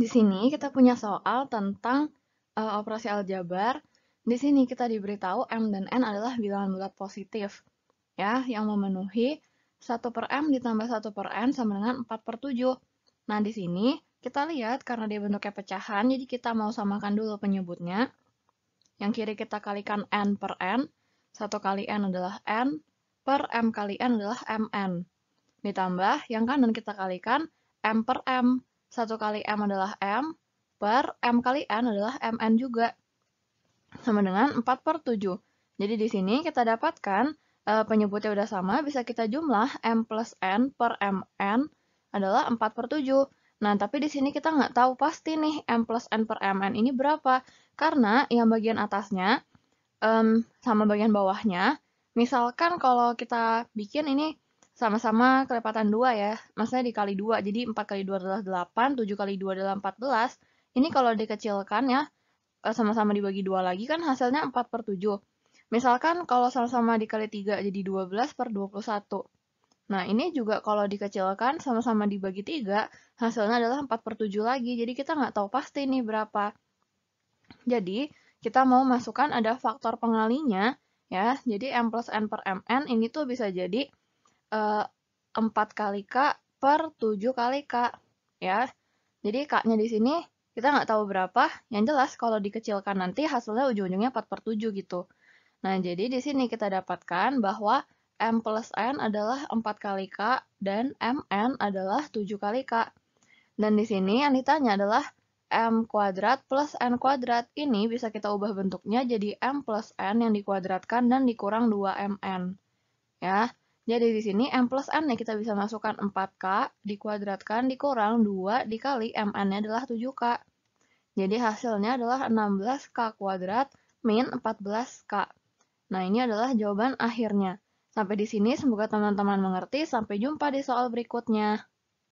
Di sini kita punya soal tentang operasi aljabar. Di sini kita diberitahu M dan N adalah bilangan bulat positif, ya, yang memenuhi 1/M ditambah 1/N sama dengan 4/7. Nah, di sini kita lihat karena dia bentuknya pecahan, jadi kita mau samakan dulu penyebutnya. Yang kiri kita kalikan N/N, 1 kali N adalah N, per M kali N adalah Mn. Ditambah, yang kanan kita kalikan M/M. 1 kali M adalah M, per M kali N adalah Mn juga. Sama dengan 4/7. Jadi di sini kita dapatkan penyebutnya udah sama, bisa kita jumlah M plus N per Mn adalah 4/7. Nah, tapi di sini kita nggak tahu pasti nih M plus N per Mn ini berapa. Karena yang bagian atasnya sama bagian bawahnya, misalkan kalau kita bikin ini, sama-sama kelipatan 2 ya, maksudnya dikali 2, jadi 4 kali 2 adalah 8, 7 kali 2 adalah 14. Ini kalau dikecilkan ya, sama-sama dibagi 2 lagi kan hasilnya 4/7. Misalkan kalau sama-sama dikali 3 jadi 12/21. Nah ini juga kalau dikecilkan sama-sama dibagi 3, hasilnya adalah 4/7 lagi, jadi kita nggak tahu pasti nih berapa. Jadi kita mau masukkan ada faktor pengalinya ya, jadi M plus N per Mn ini tuh bisa jadi 4 kali K per 7 kali K ya. Jadi K-nya di sini kita nggak tahu berapa, yang jelas kalau dikecilkan nanti hasilnya ujung-ujungnya 4/7 gitu. Nah, jadi di sini kita dapatkan bahwa M plus N adalah 4 kali K dan Mn adalah 7 kali K. Dan di sini yang ditanya adalah M kuadrat plus N kuadrat, ini bisa kita ubah bentuknya jadi M plus N yang dikuadratkan dan dikurang 2Mn ya. Jadi di sini M plus N-nya kita bisa masukkan 4K, dikuadratkan, dikurang 2 dikali Mn-nya adalah 7K. Jadi hasilnya adalah 16K kuadrat min 14K. Nah, ini adalah jawaban akhirnya. Sampai di sini, semoga teman-teman mengerti. Sampai jumpa di soal berikutnya.